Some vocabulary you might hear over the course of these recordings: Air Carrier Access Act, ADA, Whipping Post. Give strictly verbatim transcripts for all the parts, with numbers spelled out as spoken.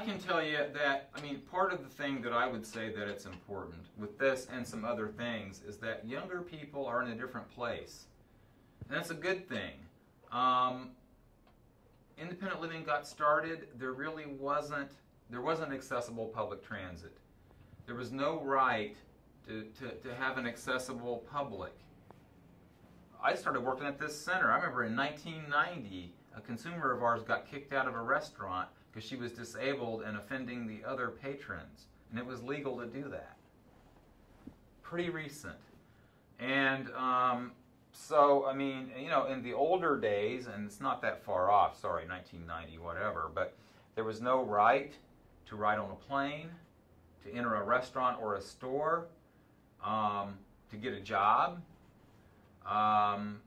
can tell you that, I mean, part of the thing that I would say that it's important with this and some other things is that younger people are in a different place. And that's a good thing. Um, independent living got started, there really wasn't, there wasn't accessible public transit. There was no right to, to, to have an accessible public. I started working at this center. I remember in nineteen ninety, a consumer of ours got kicked out of a restaurant because she was disabled and offending the other patrons, and it was legal to do that. Pretty recent. And um, so, I mean, you know, in the older days, and it's not that far off, sorry, nineteen ninety, whatever, but there was no right to ride on a plane, to enter a restaurant or a store, um, to get a job, um,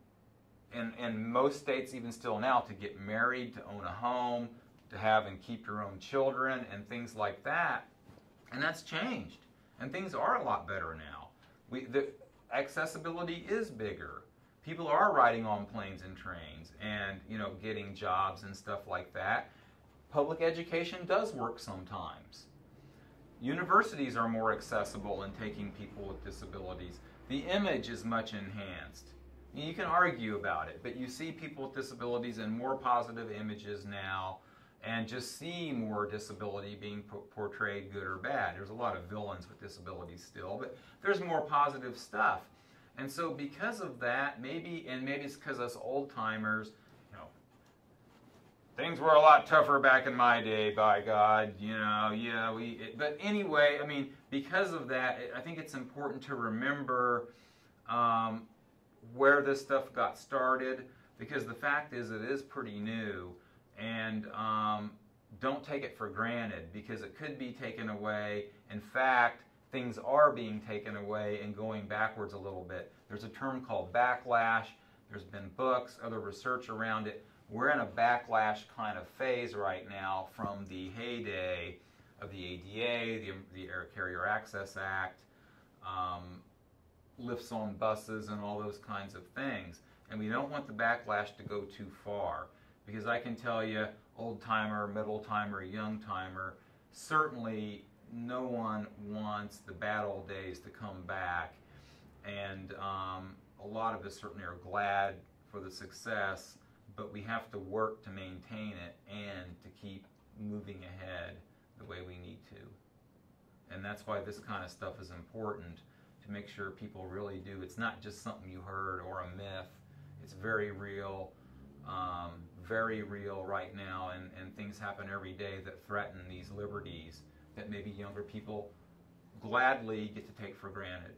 and in most states, even still now, to get married, to own a home, to have and keep your own children and things like that. And that's changed, and things are a lot better now. We, the accessibility is bigger. People are riding on planes and trains and, you know, getting jobs and stuff like that. Public education does work sometimes. Universities are more accessible in taking people with disabilities. The image is much enhanced. You can argue about it, but you see people with disabilities in more positive images now, and just see more disability being portrayed, good or bad. There's a lot of villains with disabilities still, but there's more positive stuff. And so because of that, maybe, and maybe it's because us old-timers, you know, things were a lot tougher back in my day, by God, you know, yeah, we, it, but anyway, I mean, because of that, it, I think it's important to remember um, where this stuff got started, because the fact is it is pretty new. And um, don't take it for granted, because it could be taken away. In fact, things are being taken away and going backwards a little bit. There's a term called backlash. There's been books, other research around it. We're in a backlash kind of phase right now from the heyday of the A D A, the, the Air Carrier Access Act, um, lifts on buses, and all those kinds of things. And we don't want the backlash to go too far. Because I can tell you, old-timer, middle-timer, young-timer, certainly no one wants the bad old days to come back. And um, a lot of us certainly are glad for the success, but we have to work to maintain it and to keep moving ahead the way we need to. And that's why this kind of stuff is important, to make sure people really do. It's not just something you heard or a myth. It's very real. Um, very real right now, and, and things happen every day that threaten these liberties that maybe younger people gladly get to take for granted.